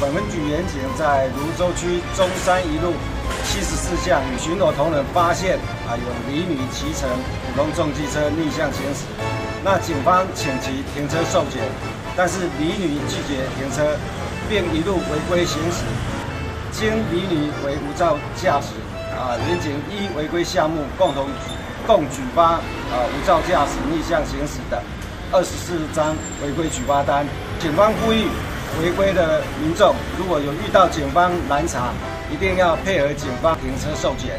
本分局民警在蘆洲区中山一路74巷与巡逻同仁发现有李女骑乘普通重机车逆向行驶，那警方请其停车受检，但是李女拒绝停车，并一路违规行驶，经李女为无照驾驶民警依违规项目共举发无照驾驶、逆向行驶等24张违规举发单，警方呼吁。 违规的民众，如果有遇到警方拦查，一定要配合警方停车受检。